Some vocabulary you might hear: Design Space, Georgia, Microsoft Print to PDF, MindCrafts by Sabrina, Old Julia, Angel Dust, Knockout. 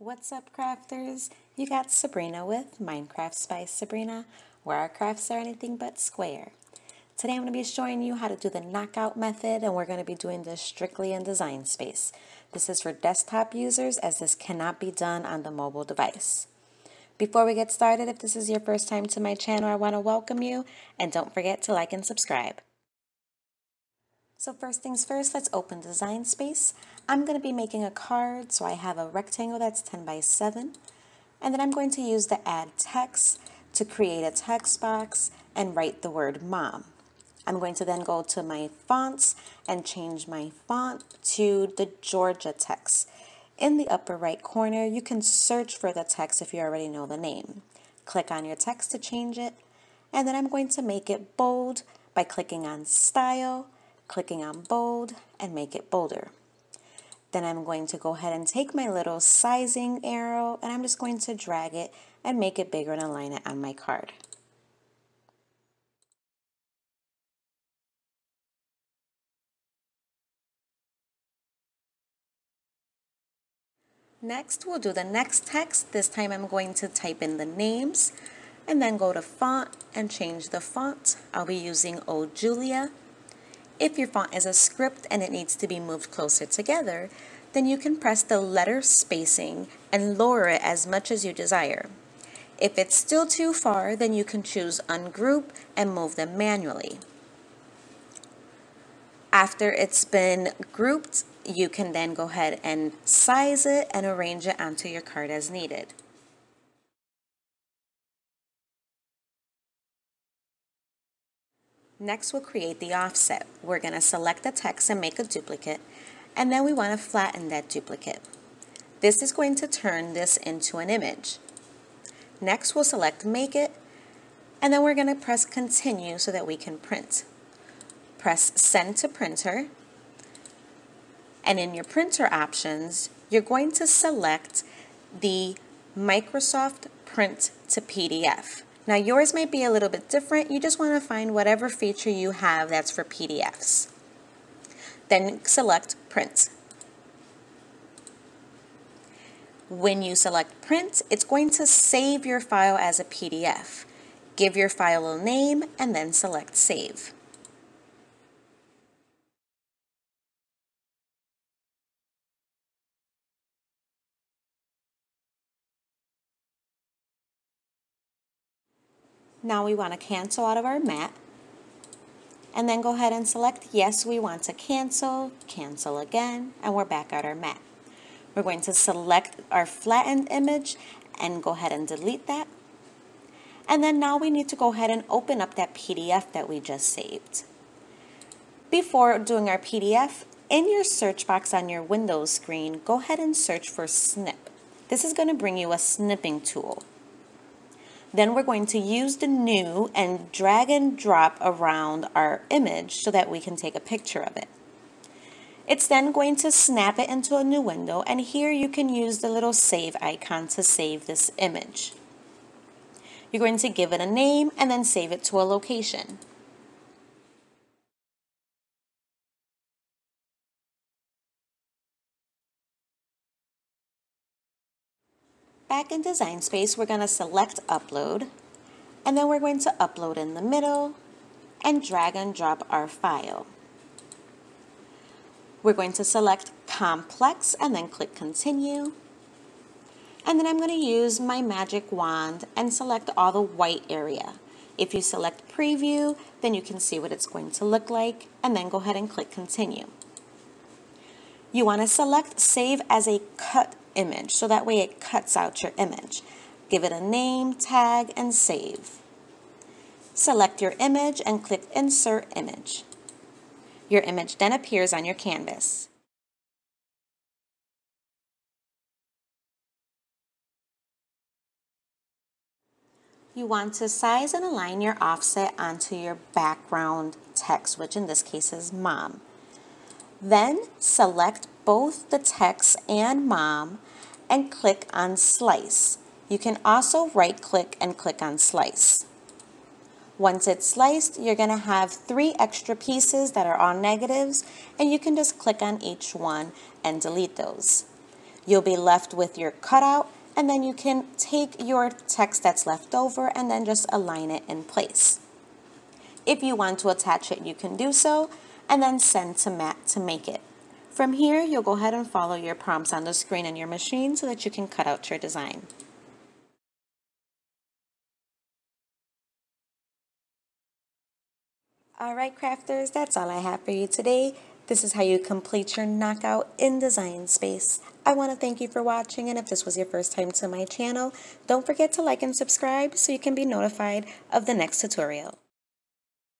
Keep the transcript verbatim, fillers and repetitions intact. What's up, crafters? You got Sabrina with MindCrafts by Sabrina, where our crafts are anything but square. Today I'm going to be showing you how to do the knockout method, and we're going to be doing this strictly in Design Space. This is for desktop users, as this cannot be done on the mobile device. Before we get started, if this is your first time to my channel, I want to welcome you, and don't forget to like and subscribe. So first things first, let's open Design Space. I'm going to be making a card, so I have a rectangle that's ten by seven. And then I'm going to use the add text to create a text box and write the word mom. I'm going to then go to my fonts and change my font to the Georgia text. In the upper right corner, you can search for the text if you already know the name. Click on your text to change it. And then I'm going to make it bold by clicking on Style, clicking on bold, and make it bolder. Then I'm going to go ahead and take my little sizing arrow, and I'm just going to drag it and make it bigger and align it on my card. Next, we'll do the next text. This time I'm going to type in the names and then go to font and change the font. I'll be using Old Julia. If your font is a script and it needs to be moved closer together, then you can press the letter spacing and lower it as much as you desire. If it's still too far, then you can choose Ungroup and move them manually. After it's been grouped, you can then go ahead and size it and arrange it onto your card as needed. Next, we'll create the offset. We're going to select the text and make a duplicate, and then we want to flatten that duplicate. This is going to turn this into an image. Next, we'll select Make It, and then we're going to press Continue so that we can print. Press Send to Printer, and in your printer options, you're going to select the Microsoft Print to P D F. Now yours might be a little bit different. You just want to find whatever feature you have that's for P D Fs. Then select print. When you select print, it's going to save your file as a P D F. Give your file a name and then select save. Now we want to cancel out of our mat, and then go ahead and select yes, we want to cancel, cancel again, and we're back at our mat. We're going to select our flattened image and go ahead and delete that. And then now we need to go ahead and open up that P D F that we just saved. Before doing our P D F, in your search box on your Windows screen, go ahead and search for snip. This is going to bring you a snipping tool. Then we're going to use the new and drag and drop around our image so that we can take a picture of it. It's then going to snap it into a new window, and here you can use the little save icon to save this image. You're going to give it a name and then save it to a location. Back in Design Space, we're going to select upload, and then we're going to upload in the middle and drag and drop our file. We're going to select complex and then click continue. And then I'm going to use my magic wand and select all the white area. If you select preview, then you can see what it's going to look like, and then go ahead and click continue. You want to select save as a cut image, so that way it cuts out your image. Give it a name, tag, and save. Select your image and click Insert Image. Your image then appears on your canvas. You want to size and align your offset onto your background text, which in this case is mom. Then select both the text and mom and click on slice. You can also right click and click on slice. Once it's sliced, you're going to have three extra pieces that are all negatives, and you can just click on each one and delete those. You'll be left with your cutout, and then you can take your text that's left over and then just align it in place. If you want to attach it, you can do so, and then send to Matt to make it. From here, you'll go ahead and follow your prompts on the screen in your machine so that you can cut out your design. All right, crafters, that's all I have for you today. This is how you complete your knockout in Design Space. I want to thank you for watching, and if this was your first time to my channel, don't forget to like and subscribe so you can be notified of the next tutorial.